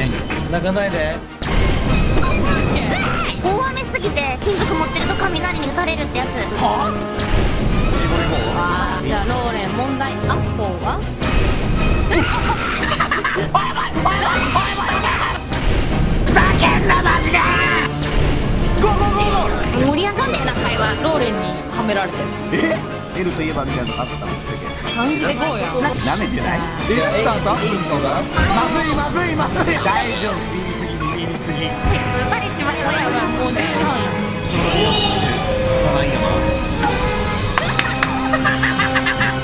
連。泣かないで。大雨すぎて金属持ってると雷に打たれるってやつ。はあ。じゃあローレン問題。アッポーは？おいおいおいおいおいおい。ふざけんなマジで。ゴーゴーゴー。盛り上がんねえな会話。ローレンにはめられてる。え？エルといえばみたいなのあったの？なめてない？スタート？まずいまずいまずい。大丈夫、ビビりすぎビビりすぎ。い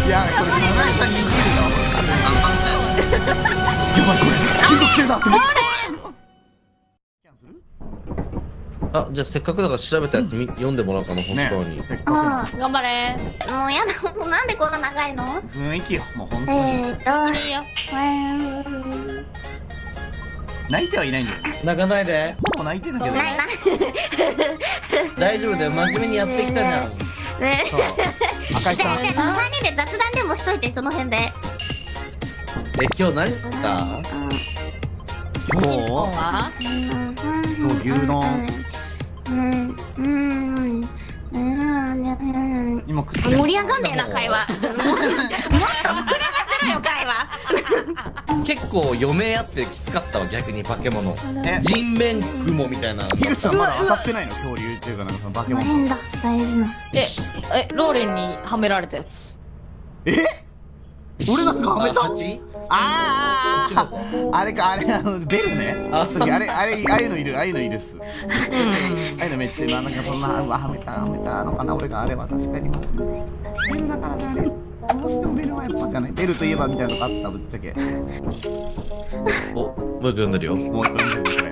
やこれ金井さんに見えるの？やばいこれ金属製だって。あ、じゃあせっかくだから調べたやつ読んでもらおうかな、本当に。頑張れ。もうやだ、もうなんでこんな長いの？雰囲気よ、もう本当に。いいよ。泣いてはいないんだよ。泣かないで。ほぼ泣いてんだけど。ないな。大丈夫だよ、真面目にやってきたじゃん。ね。赤井さん。3人で雑談でもしといて、その辺で。今日何食った？今日は？牛丼。今盛り上がんねえな会話。もっと膨らませろよ会話。結構余命あってきつかったわ逆に化け物。人面雲みたいな。樋口さんまだ当たってないの恐竜っていうかなんかその化け物。変だ大事な。ローレンにはめられたやつ。俺なんかはめた？あああれかあれベルね。あいうのいるああいうのいるっす。ああいうのめっちゃ今なんかそんなはめたのかな俺があれは確かにます。ベルだからねあれ。どうしてもベルはやっぱじゃない。ベルといえばみたいなのがあったぶっちゃけ。おもう読んでるよ。もう読んでるこれ。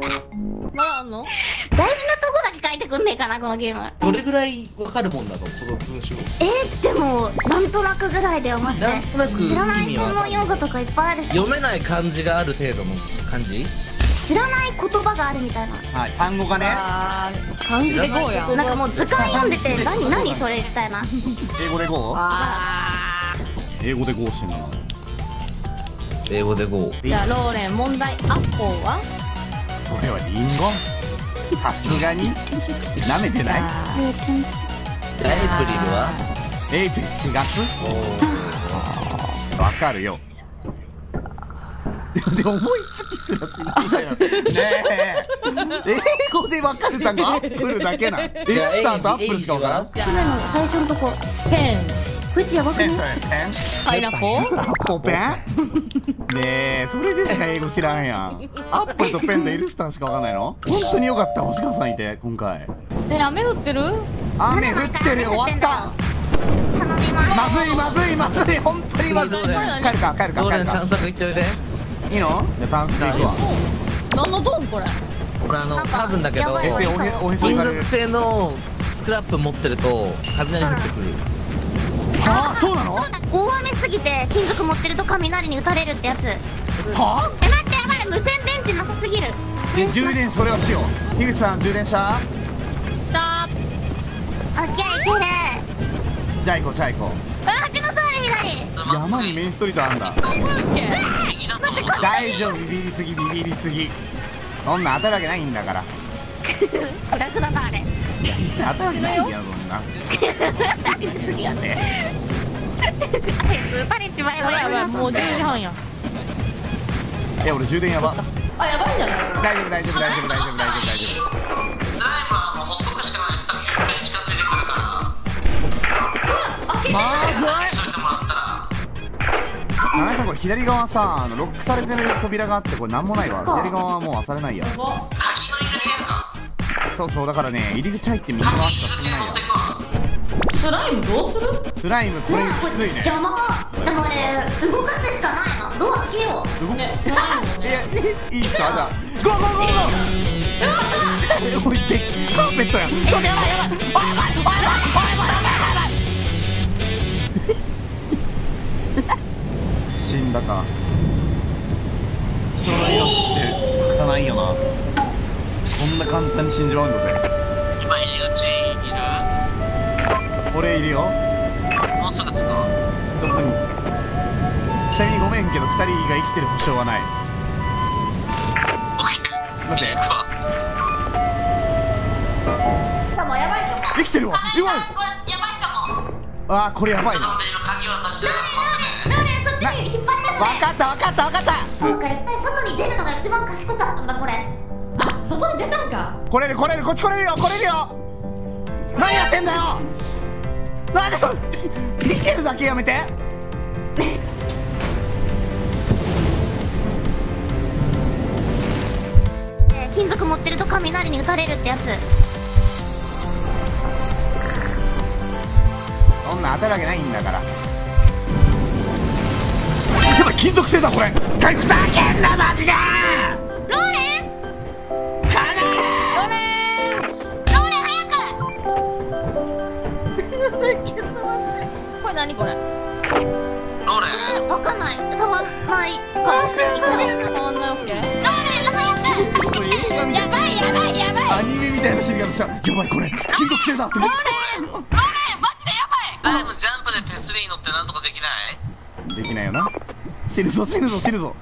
まだあんの？大事なとこだけ書いてくんねえかなこのゲーム。どれぐらいわかるもんだとこの文章。でもなんとなくぐらいだよ待って。知らない専門用語とかいっぱいあるし。読めない漢字がある程度の漢字。知らない言葉があるみたいな。はい単語がね。漢字でゴーや。なんかもう図鑑読んでて何何それみたいな。英語でゴー？英語でゴーしてんの。英語でゴー。じゃあローレン問題。アッポーは？それはリンゴ。さすがになめてない。エイプリルは4月。わかるよ。で思いつきすらしないよねえ。英語でわかる単語アップルだけな。スタートアップルしかわからん。船の最初のとこペン。こいつやばくね。パイナポー。アッポペン。ねえ、それでしか英語知らんやん。アップルとペンとイルスタンしかわかんないの。本当によかった星川さんいて今回。雨降ってる？雨降ってるよ。終わった。頼みます。まずいまずいまずい本当にまずい。帰るか帰るか帰るか。探索行っておいで。いいの？探索行くわ。何のドーンこれ？これ多分だけど金属製のスクラップ持ってると雷降ってくる。あ、そうなの？大雨すぎて金属持ってると雷に打たれるってやつ。はあ？待ってやばい無線電池なさすぎる。充電それはしよう。樋口さん充電した？した。オッケーいける。じゃあ行こうじゃあ行こう。あっちのソウル左。山にメインストリートあんだ。大丈夫ビビりすぎビビりすぎ。そんな当たるわけないんだから。暗くなったあれ。当たるわけないんだよそんな。ビビりすぎやね。バレちまえばやばいもう10時半や。いや俺充電やば。あやばいじゃない。大丈夫大丈夫大丈夫大丈夫大丈夫大丈夫。ライマーもほっとくしかない。多分ゆっくりしか出てくるから。まずい。金井さんこれ左側さロックされてる扉があってこれなんもないわ。左側はもうあされないや。鍵の入れるか。そうそうだからね入り口入って右側しか進めないや。スライムどうする？スライムこれきついね。邪魔。でもね動かすしかないの。ドア開けよう。動かない。いやいいですかじゃあ。ゴーゴーゴーゴー。置いてカーペットや。ちょっとやばいやばい。おいおい。死んだか。人の命って儚いよな。こんな簡単に死んじまうんだぜ。今入り口いる？俺いるよ。もうすぐ着く。ちょっと待って。ちなみにごめんけど2人が生きてる保証はない。待って。できてるわ。やばい。これやばいかも。ああ、これやばいな。分かった分かった分かった。そうか、やっぱり外に出るのが一番賢かったんだこれ。あ、外に出たんか。来れる来れる、こっち来れるよ来れるよ。何やってんだよ。なんか見てるだけやめて。金属持ってると雷に打たれるってやつ。そんな当たるわけないんだから。やばい、金属製だこれ。回復さあけんなマジで。ローレン。かな。ローレン早く。これ何これ。ローレン。わかんない。触らない。こんなオッケー。ローレン早く。やばいやばいやばい、アニメみたいな死に方した。やばいこれ金属製だって。ローレンマジでやばい。でもジャンプで手すりに乗ってなんとかできない。できないよな。死ぬぞ死ぬぞ死ぬぞ。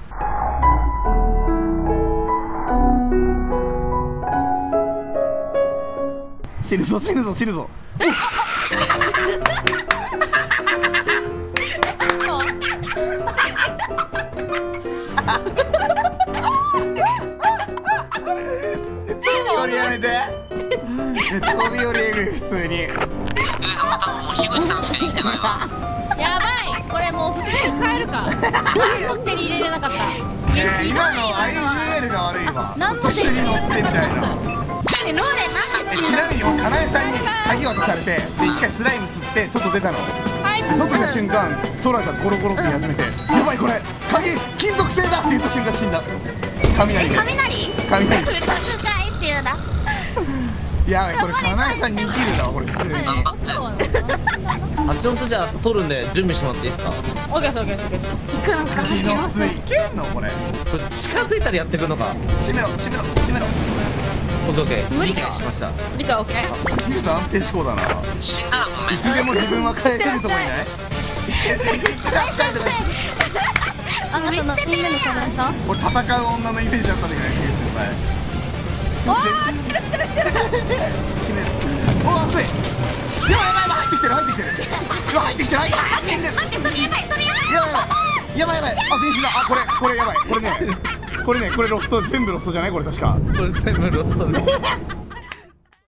死ぬぞ死ぬぞ死ぬぞ。やめて。飛び降りえぐい普通に。やばいこれもう普通に帰るか。何も手に入れれなかった。今のアイジュエルが悪いわ。何も手に入れなかった。みたいな。ちなみにかなえさんに鍵渡されて、で一回スライム釣って外出たの。外出た瞬間空がゴロゴロって始めて、やばいこれ鍵金属製だって言った瞬間死んだ。雷で。雷。やばいこれかなえさんに生きるなこれ。頑張って。アクションじゃあ取るんで準備してもらっていいですか。オッケーオッケーオッケー。気のすいけんのこれ。近づいたらやってくるのか。閉めろ閉めろ閉めろ。オッケーオッケー。無理か。しました。無理かオッケー。ヒルさん安定志向だな。死んだらごめん。いつでも自分は帰れるとこいない。行ってらっしゃいとか。あなたのみんなのかなえさん。俺戦う女のイメージだったんだけどね先輩。おお、来てる来てる来てる。閉める。おお、熱い。やばいやばい、入ってきてる入ってきてる。入ってきてる入ってきてる。待って、それやばいそれやばいやばいやばい。あ、全身だ。あ、これやばい。これね、これロスト、全部ロストじゃないこれ確か。これ全部ロスト。